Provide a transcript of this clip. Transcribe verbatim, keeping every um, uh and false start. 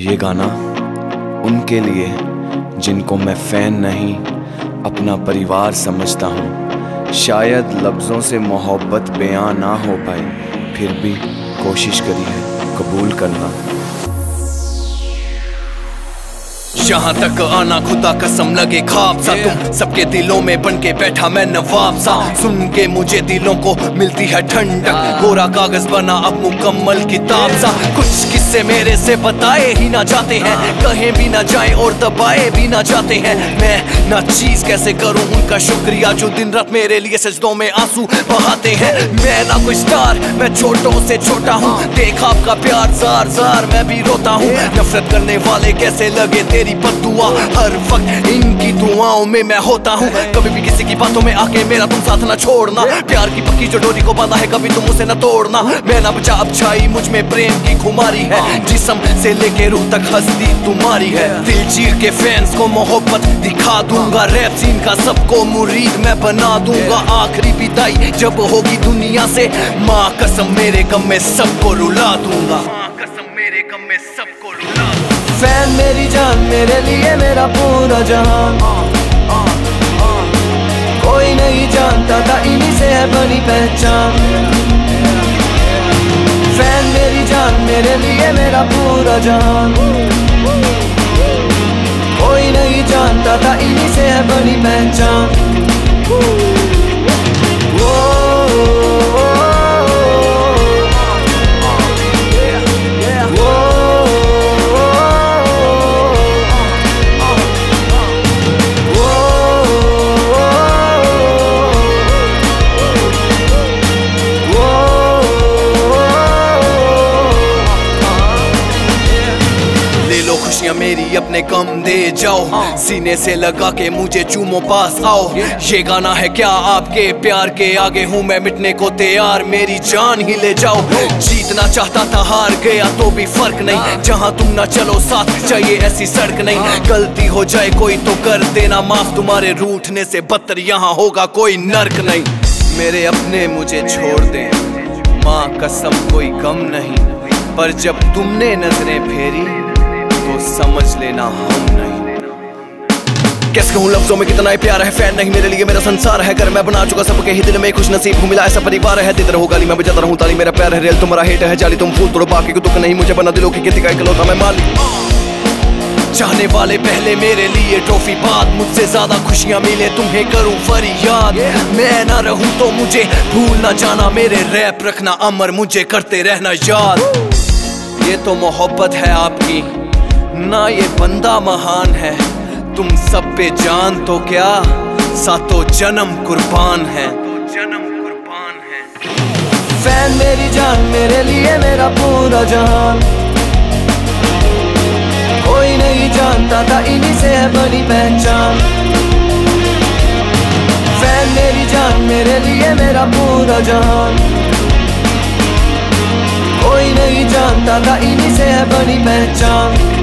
ये गाना उनके लिए जिनको मैं फैन नहीं अपना परिवार समझता हूँ। शायद लफ्ज़ों से मोहब्बत बयां ना हो पाए, फिर भी कोशिश करी है, कबूल करना। जहाँ तक आना खुदा कसम लगे ख्वाब सा, तुम सबके दिलों में बन के बैठा मैं नवाब सा। सुन के मुझे दिलों को मिलती है ठंडक, गोरा कागज बना अब मुकम्मल किताब सा। कुछ से मेरे से बताए ही ना जाते हैं, कहे भी ना जाए और दबाए भी ना जाते हैं। मैं ना चीज कैसे करूं उनका शुक्रिया जो दिन रात मेरे लिए सजदों में आंसू बहाते हैं। मैं ना कोई स्टार, मैं छोटों से छोटा हूं, देखा आपका प्यार जार जार मैं भी रोता हूं। नफरत करने वाले कैसे लगे तेरी बद्दुआ, हर वक्त इनकी दुआओं में मैं होता हूँ। कभी भी किसी की बातों में आके मेरा तुम साथ ना छोड़ना, प्यार की पक्की जो डोरी को बांधा है कभी तुम उसे ना तोड़ना। मैं ना बचा अच्छाई, मुझ में प्रेम की खुमारी है, जिसम से लेके रूह तक हस्ती तुम्हारी है। दिल चीर के फैंस को मोहब्बत दिखा दूंगा, रैप सीन का सबको मुरीद मैं बना दूंगा। आखिरी विदाई जब होगी दुनिया से, माँ कसम मेरे गम में सबको रुला दूंगा, माँ कसम मेरे गम में सबको रुला दूंगा। फैन मेरी जान, मेरे लिए मेरा पूरा जहां, कोई नहीं जानता था इन्हीं से है बनी पहचान। फैन मेरी जान, मेरे लिए मेरा पूरा जहान, कोई नहीं जानता था इन्हीं से है बनी पहचान। खुशियाँ मेरी अपने गम दे जाओ, सीने से लगा के मुझे चूमो पास आओ। ये गाना है क्या आपके प्यार के आगे, हूँ मैं मिटने को तैयार, मेरी जान ही ले जाओ। जीतना चाहता था हार गया तो भी फर्क नहीं, जहाँ तुम ना चलो साथ चाहिए ऐसी सड़क नहीं। गलती हो जाए कोई तो कर देना माफ, तुम्हारे रूठने से बदतर यहाँ होगा कोई नर्क नहीं। मेरे अपने मुझे छोड़ दें, माँ कसम कोई गम नहीं, पर जब तुमने नजरें फेरी तो समझ लेना हम नहीं। कैसे कहूँ लफ्जों में कितना ही प्यार है, फैन नहीं मेरे लिए मेरा संसार है। घर मैं बना चुका सबके ही दिल में, खुश नसीब हूँ मिला ऐसा परिवार है। देते रहो गाली मैं बजाता रहूँ ताली, मेरा प्यार है रेल तुम्हारा हेट है जाली। तुम फूल तोड़ो बाकी को दुख नहीं, मुझे बना दिलों की खेती का इकलौता मैं मालिक। चाहने वाले पहले मेरे लिए ट्रॉफी बात, मुझसे ज्यादा खुशियाँ मिले तुम्हें करूँ फरियाद। मैं ना रहूँ तो मुझे भूल ना जाना, मेरे रैप रखना अमर मुझे करते रहना याद। ये तो मोहब्बत है आपकी ना, ये बंदा महान है, तुम सब पे जान तो क्या सातों जन्म कुर्बान है, जन्म कुर्बान है। फैन मेरी जान, मेरे लिए मेरा पूरा जहान, कोई नहीं जानता था इन्हीं से है बनी पहचान। फैन मेरी जान, मेरे लिए मेरा पूरा जहान, कोई नहीं जानता था इन्हीं से है बनी पहचान।